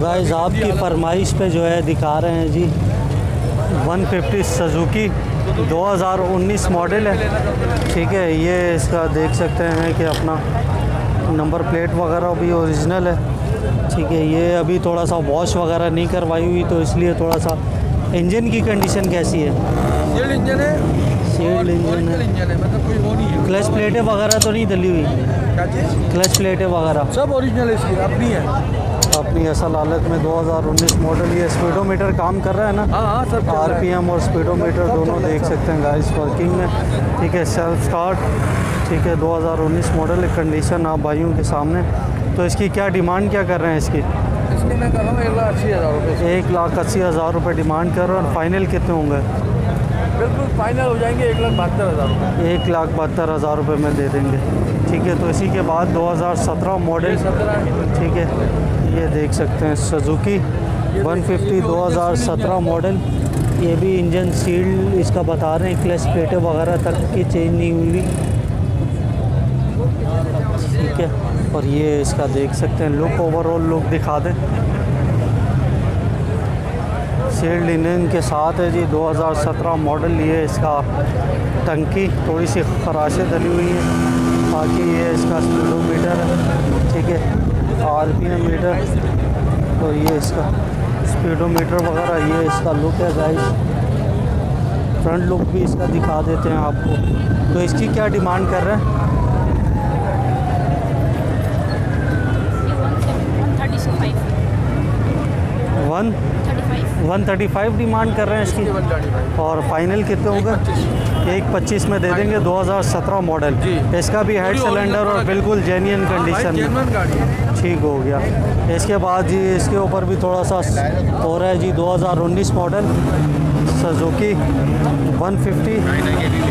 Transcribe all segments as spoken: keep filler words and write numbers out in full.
Guys आपकी फरमाइश पे जो है दिखा रहे हैं जी वन फिफ्टी सुजुकी दो हज़ार उन्नीस मॉडल है। ठीक है, ये इसका देख सकते हैं कि अपना नंबर प्लेट वगैरह भी ओरिजिनल है। ठीक है, ये अभी थोड़ा सा वॉश वगैरह नहीं करवाई हुई तो इसलिए थोड़ा सा। इंजन की कंडीशन कैसी है? सील्ड इंजन है, सील्ड इंजन है, मतलब कोई वो नहीं है। क्लच प्लेटें वगैरह तो नहीं डली हुई? क्लच प्लेटें वगैरह सब ओरिजिनल है, इसकी अपनी है, अपनी असल हालत में। दो हज़ार उन्नीस मॉडल। ये स्पीडोमीटर काम कर रहा है ना? हाँ सब आरपीएम और स्पीडोमीटर दोनों देख सकते हैं गाइस वर्किंग में। ठीक है, सेल्फ स्टार्ट। ठीक है, दो हज़ार उन्नीस मॉडल कंडीशन आप भाइयों के सामने। तो इसकी क्या डिमांड क्या कर रहे हैं इसकी? इसकी मैं कर रहा हूँ एक लाख अस्सी हज़ार रुपये। एक लाख अस्सी हज़ार रुपये डिमांड कर रहा हूँ। फाइनल कितने होंगे? बिल्कुल फाइनल हो जाएंगे एक लाख बहत्तर हज़ार रुपये। एक लाख बहत्तर हज़ार रुपये में दे देंगे। ठीक है, तो इसी के बाद दो हज़ार सत्रह मॉडल। ठीक है, ये देख सकते हैं सुजुकी वन फिफ्टी दो हज़ार सत्रह मॉडल। ये भी इंजन सील्ड इसका बता रहे हैं, क्लच प्लेटें वगैरह तक की चेंज नहीं हुई। ठीक है, और ये इसका देख सकते हैं लुक, ओवरऑल लुक दिखा दें। सील्ड इंजन के साथ है जी दो हज़ार सत्रह मॉडल। ये इसका टंकी थोड़ी सी खराशें डली हुई है, बाकी ये इसका स्पीडोमीटर है। ठीक है, आरपीएम मीटर, तो ये इसका स्पीडोमीटर वगैरह। ये इसका लुक है गाइस, फ्रंट लुक भी इसका दिखा देते हैं आपको। तो इसकी क्या डिमांड कर रहे हैं? One one thirty five demand कर रहे हैं इसकी। और फाइनल कितने होगा? एक पच्चीस में दे देंगे दो हज़ार सत्रह मॉडल। इसका भी हेड सिलेंडर और बिल्कुल जेन्युइन कंडीशन में। ठीक हो गया। इसके बाद जी इसके ऊपर भी थोड़ा सा हो रहा है जी दो हज़ार उन्नीस मॉडल सुजुकी वन फिफ्टी।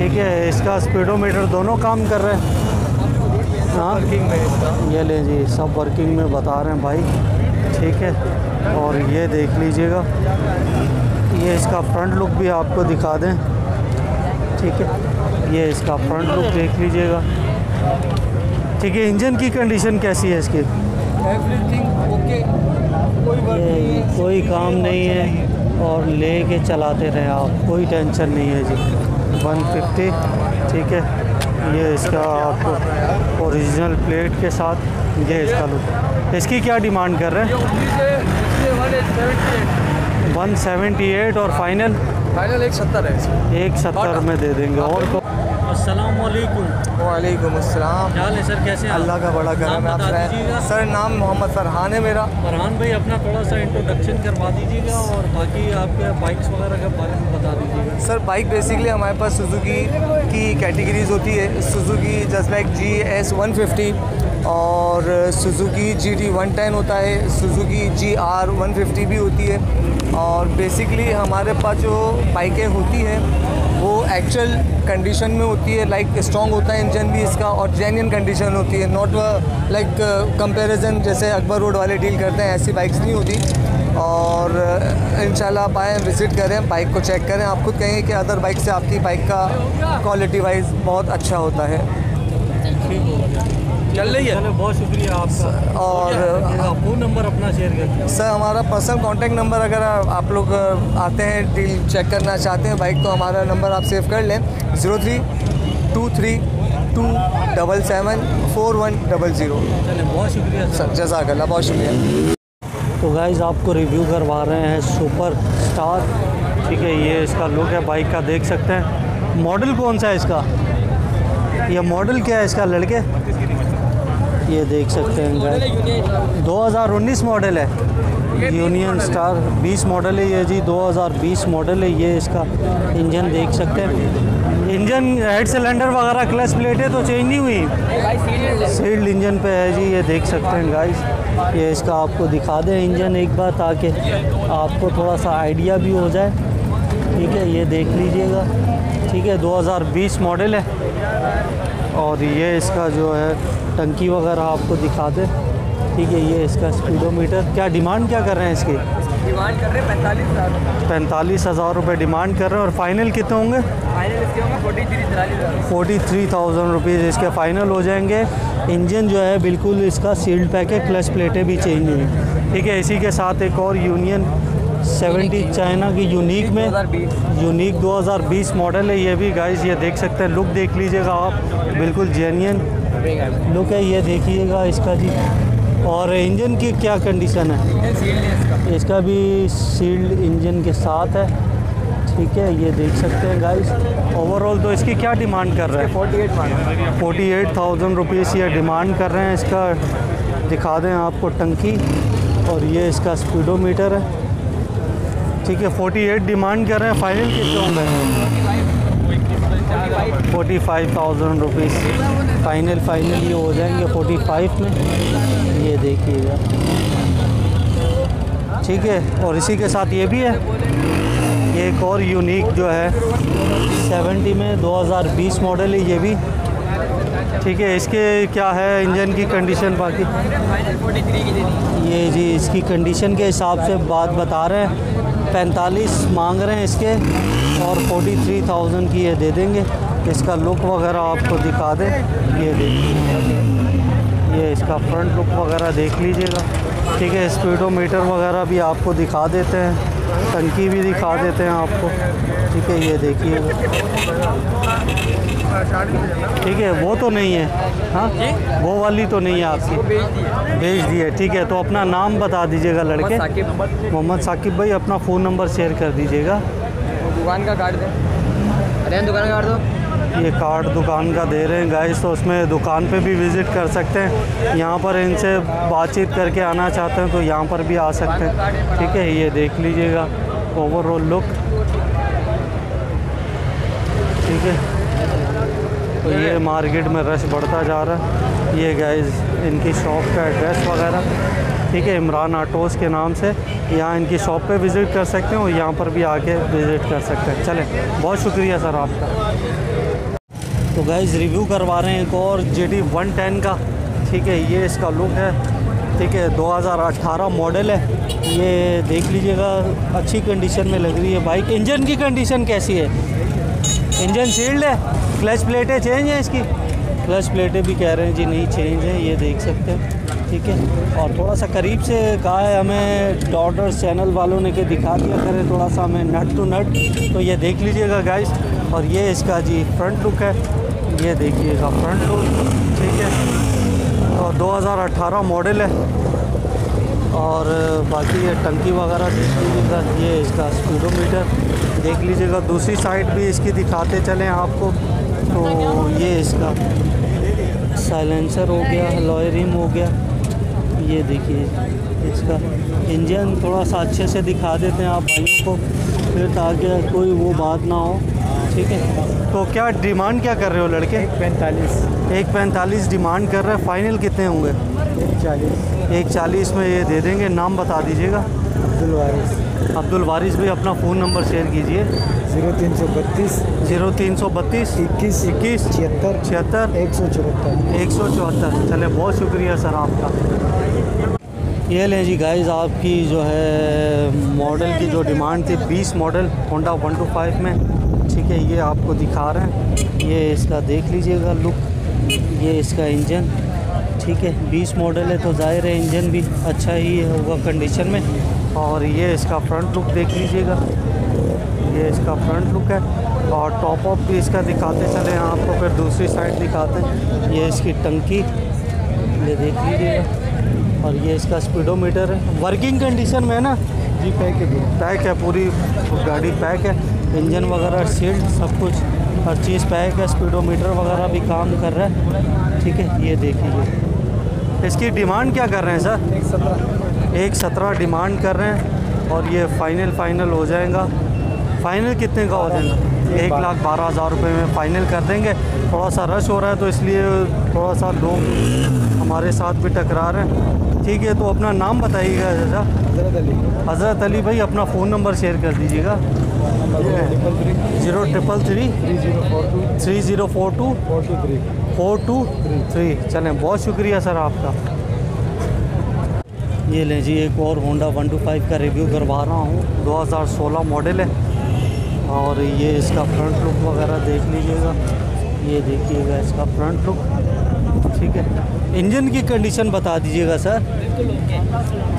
ठीक है, इसका स्पीडोमीटर दोनों काम कर रहे हैं। हाँ ये ले जी, सब वर्किंग में बता रहे हैं भाई। ठीक है, और ये देख लीजिएगा, ये इसका फ्रंट लुक भी आपको दिखा दें। ठीक है, ये इसका फ्रंट लुक देख लीजिएगा। ठीक है, इंजन की कंडीशन कैसी है इसकी? एवरीथिंग ओके, कोई नहीं, कोई काम नहीं है, और ले के चलाते रहें आप, कोई टेंशन नहीं है जी। One fifty. ठीक है, ये इसका आपको ओरिजिनल प्लेट के साथ ये इसका लुक। इसकी क्या डिमांड कर रहे हैं? One seventy eight. और फाइनल? फाइनल एक सत्तर है, एक सत्तर में दे देंगे। और अस्सलाम वालेकुम। वालेकुम अस्सलाम। क्या हाल है सर, कैसे हैं? अल्लाह का बड़ा करम है आप सर। सर नाम मोहम्मद फरहान है मेरा। फरहान भाई अपना थोड़ा सा इंट्रोडक्शन करवा दीजिएगा और बाकी आपके बाइक्स वगैरह के बारे में बता दीजिएगा। सर बाइक बेसिकली हमारे पास सुजुकी की कैटेगरीज होती है। Suzuki just like G S one fifty और Suzuki G D one ten होता है, Suzuki G R one fifty भी होती है। और बेसिकली हमारे पास जो बाइकें होती हैं वो एक्चुअल कंडीशन में होती है, लाइक like स्ट्रॉन्ग होता है इंजन भी इसका और जेन्युइन कंडीशन होती है, नॉट लाइक कंपैरिजन जैसे अकबर रोड वाले डील करते हैं, ऐसी बाइक्स नहीं होती। और इंशाल्लाह आप आएँ, विज़िट करें, बाइक को चेक करें, आप खुद कहेंगे कि अदर बाइक से आपकी बाइक का क्वालिटी वाइज बहुत अच्छा होता है। चल रही है, बहुत शुक्रिया आपका। और फ़ोन नंबर अपना शेयर करें सर। हमारा पर्सनल कांटेक्ट नंबर, अगर आप लोग आते हैं डील चेक करना चाहते हैं बाइक, तो हमारा नंबर आप सेव कर लें zero three two three two double seven four one double zero. बहुत शुक्रिया सर, जज़ाकल्लाह, बहुत शुक्रिया। तो गाइज़ आपको रिव्यू करवा रहे हैं सुपर स्टार। ठीक है, ये इसका लुक है बाइक का, देख सकते हैं। मॉडल कौन सा है इसका? यह मॉडल क्या है इसका लड़के? ये देख सकते हैं दो हज़ार उन्नीस मॉडल है। यूनियन स्टार बीस मॉडल है ये जी, दो हज़ार बीस मॉडल है। ये इसका इंजन देख सकते हैं, इंजन हेड सिलेंडर वगैरह क्लच प्लेटें तो चेंज नहीं हुई, सील्ड इंजन पे है जी। ये देख सकते हैं गाइस, ये इसका आपको दिखा दें इंजन एक बार ताकि आपको थोड़ा सा आइडिया भी हो जाए। ठीक है, ये देख लीजिएगा। ठीक है, दो हज़ार बीस मॉडल है। और ये इसका जो है टंकी वगैरह आपको दिखा दे। ठीक है, ये इसका स्पीडोमीटर। क्या डिमांड क्या कर रहे हैं इसकी? डिमांड कर रहे हैं पैंतालीस हज़ार पैंतालीस हज़ार रुपये डिमांड कर रहे हैं। और फाइनल कितने होंगे? फाइनल इसके होंगे फोर्टी थ्री चालीस हज़ार। फोर्टी थ्री थाउजेंड रुपीज़ इसके फ़ाइनल हो जाएंगे। इंजन जो है बिल्कुल इसका सील्ड पैक है, क्लच प्लेटें भी चेंज हुई। ठीक है, इसी के साथ एक और यूनियन सेवेंटी चाइना की यूनिक में यूनिक दो हज़ार बीस मॉडल है। ये भी गाइस ये देख सकते हैं, लुक देख लीजिएगा आप, बिल्कुल जेन्युइन लुक है, ये देखिएगा इसका जी। और इंजन की क्या कंडीशन है, इसका भी सील्ड इंजन के साथ है। ठीक है, ये देख सकते हैं गाइस। ओवरऑल तो इसकी क्या डिमांड कर रहे हैं, फोर्टी एट मान फोर्टी एट थाउजेंड रुपीज़ ये डिमांड कर रहे हैं। इसका दिखा दें आपको टंकी, और ये इसका स्पीडोमीटर है। ठीक है, अड़तालीस डिमांड कर रहे हैं, फाइनल कितने होंगे, forty five thousand rupees final final ये हो जाएंगे पैंतालीस में, ये देखिएगा। ठीक है, और इसी के साथ ये भी है, ये एक और यूनिक जो है सत्तर में दो हज़ार बीस मॉडल है ये भी। ठीक है, इसके क्या है इंजन की कंडीशन, बाकी ये जी इसकी कंडीशन के हिसाब से बात बता रहे हैं। पैंतालीस मांग रहे हैं इसके, और फोर्टी थ्री थाउजेंड की ये दे देंगे। इसका लुक वगैरह आपको दिखा दें, ये देखिए ये इसका फ्रंट लुक वगैरह देख लीजिएगा। ठीक है, स्पीडोमीटर वगैरह भी आपको दिखा देते हैं, टंकी भी दिखा देते हैं आपको। ठीक है, ये देखिए। ठीक है, वो तो नहीं है, हाँ वो वाली तो नहीं है आपकी, भेज दी है। ठीक है, तो अपना नाम बता दीजिएगा लड़के, मोहम्मद साकिब भाई। अपना फ़ोन नंबर शेयर कर दीजिएगा। दुकान का कार्ड दें, दुकान का कार्ड दो, ये कार्ड दुकान का दे रहे हैं गाइस, तो उसमें दुकान पे भी विज़िट कर सकते हैं। यहाँ पर इनसे बातचीत करके आना चाहते हैं तो यहाँ पर भी आ सकते हैं। ठीक है, ये देख लीजिएगा ओवरऑल लुक। ठीक है, तो ये मार्केट में रश बढ़ता जा रहा है। ये गाइस इनकी शॉप का एड्रेस वगैरह, ठीक है, इमरान आटोस के नाम से, यहाँ इनकी शॉप पे विज़िट कर सकते हैं और यहाँ पर भी आके विज़िट कर सकते हैं। चलें, बहुत शुक्रिया सर आपका। तो गाइस रिव्यू करवा रहे हैं एक और जेडी वन टेन का। ठीक है, ये इसका लुक है। ठीक है, दो हज़ार अठारह मॉडल है, ये देख लीजिएगा, अच्छी कंडीशन में लग रही है बाइक। इंजन की कंडीशन कैसी है, इंजन सील्ड है, क्लच प्लेटें चेंज हैं इसकी, क्लच प्लेटें भी कह रहे हैं जी नहीं चेंज है, ये देख सकते हैं। ठीक है, और थोड़ा सा करीब से कहा है हमें डॉटर्स चैनल वालों ने के दिखा दिया करें थोड़ा सा हमें नट टू नट, तो ये देख लीजिएगा गाइस। और ये इसका जी फ्रंट लुक है, ये देखिएगा फ्रंट लुक। ठीक है, और दो हज़ार अट्ठारह मॉडल है, और बाकी ये टंकी वगैरह देख लीजिएगा, ये इसका स्पीडोमीटर देख लीजिएगा। दूसरी साइड भी इसकी दिखाते चलें आपको, तो ये इसका साइलेंसर हो गया, अलॉय रिम हो गया, ये देखिए इसका इंजन। थोड़ा सा अच्छे से दिखा देते हैं आप भाइयों को फिर, ताकि कोई वो बात ना हो। ठीक है, तो क्या डिमांड क्या कर रहे हो लड़के, एक पैंतालीस एक पैंतालीस डिमांड कर रहे हैं, फाइनल कितने होंगे, एक चालीस एक चालीस में ये दे देंगे। नाम बता दीजिएगा, अब्दुल वारिस। अब्दुल वारिस भाई अपना फ़ोन नंबर शेयर कीजिए, जीरो तीन सौ बत्तीस जीरो तीन सौ बत्तीस इक्कीस इक्कीस छिहत्तर छिहत्तर एक सौ चौहत्तर एक सौ चौहत्तर चले, बहुत शुक्रिया सर आपका। ये लें जी गाइस आपकी जो है मॉडल की जो डिमांड थी, बीस model Honda one two five में। ठीक है, ये आपको दिखा रहे हैं, ये इसका देख लीजिएगा लुक, ये इसका इंजन। ठीक है, बीस मॉडल है तो जाहिर है इंजन भी अच्छा ही होगा कंडीशन में। और ये इसका फ्रंट लुक देख लीजिएगा, ये इसका फ्रंट लुक है। और टॉप अप भी इसका दिखाते चले हैं आपको, फिर दूसरी साइड दिखाते हैं। ये इसकी टंकी ये देख लीजिएगा, और ये इसका स्पीडोमीटर है, वर्किंग कंडीशन में है ना जी, पैक है पैक है पूरी गाड़ी पैक है, इंजन वगैरह सील्ड सब कुछ हर चीज़ पैक है, स्पीडोमीटर वगैरह भी काम कर रहा है। ठीक है, ये देखिए इसकी डिमांड क्या कर रहे हैं सर, एक सत्रह एक सत्रह डिमांड कर रहे हैं, और ये फ़ाइनल फ़ाइनल हो जाएगा। फ़ाइनल कितने का हो जाएगा, एक लाख बारह हज़ार रुपये में फ़ाइनल कर देंगे। थोड़ा सा रश हो रहा है तो इसलिए थोड़ा सा लोग हमारे साथ भी टकरा रहे हैं। ठीक है, तो अपना नाम बताइएगा चाचा। हज़रत अली हज़रत अली भाई अपना फ़ोन नंबर शेयर कर दीजिएगा, zero triple three three zero four two four two three. चलें, बहुत शुक्रिया सर आपका। ये लें जी एक और होंडा वन टू फाइव का रिव्यू करवा रहा हूँ, दो हज़ार सोलह मॉडल है, और ये इसका फ्रंट लुक वगैरह देख लीजिएगा, ये देखिएगा इसका फ्रंट लुक, ठीक है। इंजन की कंडीशन बता दीजिएगा सर।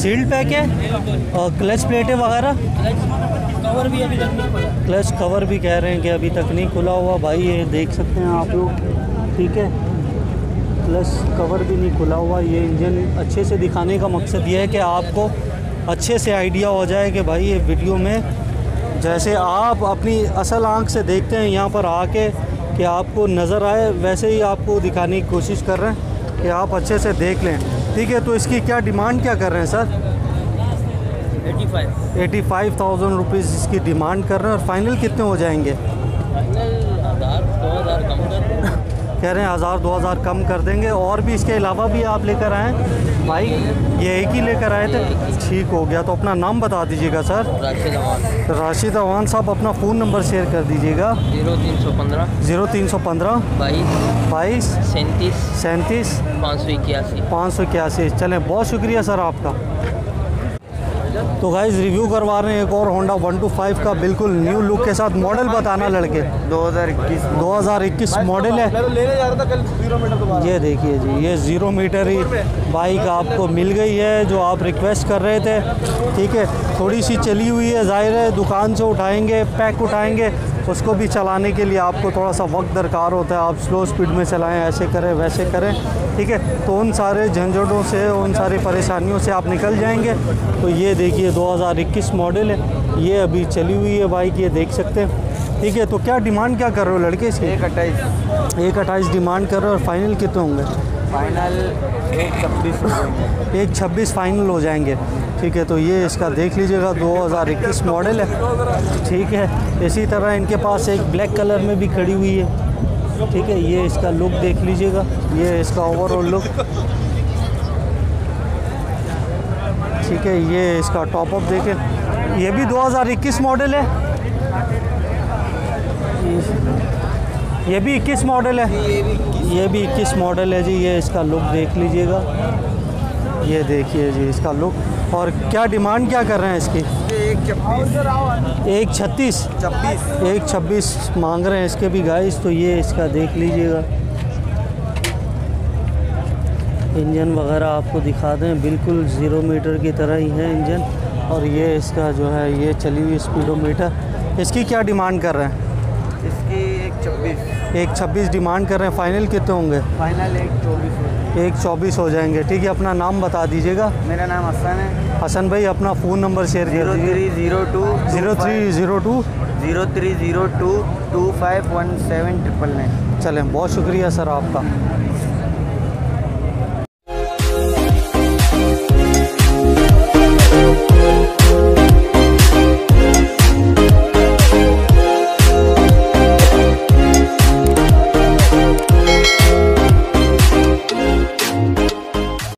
सील्ड पैक है और क्लच प्लेटें वगैरह, कवर भी अभी तक नहीं खुला, क्लच कवर भी कह रहे हैं कि अभी तक नहीं खुला हुआ भाई, ये देख सकते हैं आप लोग, ठीक है। क्लच कवर भी नहीं खुला हुआ। ये इंजन अच्छे से दिखाने का मकसद ये है कि आपको अच्छे से आइडिया हो जाए कि भाई ये वीडियो में जैसे आप अपनी असल आंख से देखते हैं यहाँ पर आके कि आपको नज़र आए, वैसे ही आपको दिखाने की कोशिश कर रहे हैं कि आप अच्छे से देख लें, ठीक है। तो इसकी क्या डिमांड क्या कर रहे हैं sir? Eighty five eighty five thousand rupees इसकी डिमांड कर रहे हैं। और फाइनल कितने हो जाएंगे? फाइनल हज़ार दो हज़ार कम कर कह रहे हैं, हज़ार दो हज़ार कम कर देंगे। और भी इसके अलावा भी आप लेकर आएँ भाई, ये एक ही लेकर आए थे, ठीक हो गया। तो अपना नाम बता दीजिएगा सर। राशिद अवान। राशिद अवान साहब, अपना फ़ोन नंबर शेयर कर दीजिएगा। जीरो तीन सौ पंद्रह जीरो तीन सौ पंद्रह बाईस बाईस सैंतीस सैंतीस पाँच सौ इक्यासी पाँच सौ इक्यासी। चलें, बहुत शुक्रिया सर आपका। तो गाइज रिव्यू करवा रहे हैं एक और होंडा वन टू फाइव का, बिल्कुल न्यू लुक के साथ। मॉडल बताना लड़के। दो हज़ार इक्कीस मॉडल है। ये देखिए जी, ये ज़ीरो मीटर ही बाइक आपको मिल गई है जो आप रिक्वेस्ट कर रहे थे, ठीक है। थोड़ी सी चली हुई है, जाहिर है दुकान से उठाएंगे, पैक उठाएंगे, उसको भी चलाने के लिए आपको थोड़ा सा वक्त दरकार होता है। आप स्लो स्पीड में चलाएं, ऐसे करें वैसे करें, ठीक है। तो उन सारे झंझटों से, उन सारी परेशानियों से आप निकल जाएंगे। तो ये देखिए दो हज़ार इक्कीस मॉडल है, ये अभी चली हुई है बाइक, ये देख सकते हैं, ठीक है। तो क्या डिमांड क्या कर रहे हो लड़के इसकी? एक अट्ठाईस एक अट्ठाईस डिमांड कर रहे हो। और फाइनल कितने होंगे? फाइनल एक छब्बीस एक छब्बीस फाइनल हो जाएंगे, ठीक है। तो ये इसका देख लीजिएगा, दो हज़ार इक्कीस मॉडल है, ठीक है। इसी तरह इनके पास एक ब्लैक कलर में भी खड़ी हुई है, ठीक है। ये इसका लुक देख लीजिएगा, ये इसका ओवरऑल लुक, ठीक है। ये इसका टॉप अप देखें, ये भी दो हज़ार इक्कीस मॉडल है, ये भी इक्कीस मॉडल है ये भी इक्कीस मॉडल है जी। ये इसका लुक देख लीजिएगा, ये देखिए जी इसका लुक। और क्या डिमांड क्या कर रहे हैं इसकी? एक छत्तीस छब्बीस एक छब्बीस मांग रहे हैं इसके भी गाइस। तो ये इसका देख लीजिएगा, इंजन वगैरह आपको दिखा दें, बिल्कुल ज़ीरो मीटर की तरह ही है इंजन। और ये इसका जो है, ये चली हुई स्पीडोमीटर। इसकी क्या डिमांड कर रहे हैं? इसकी एक छब्बीस एक छब्बीस डिमांड कर रहे हैं। फाइनल कितने होंगे? फाइनल एक चौबीस एक चौबीस हो जाएंगे, ठीक है। अपना नाम बता दीजिएगा। मेरा नाम हसन है। हसन भाई, अपना फ़ोन नंबर शेयर कीजिए। Zero three zero two zero three zero two zero three zero two two five one seven triple nine. चलें, बहुत शुक्रिया सर आपका।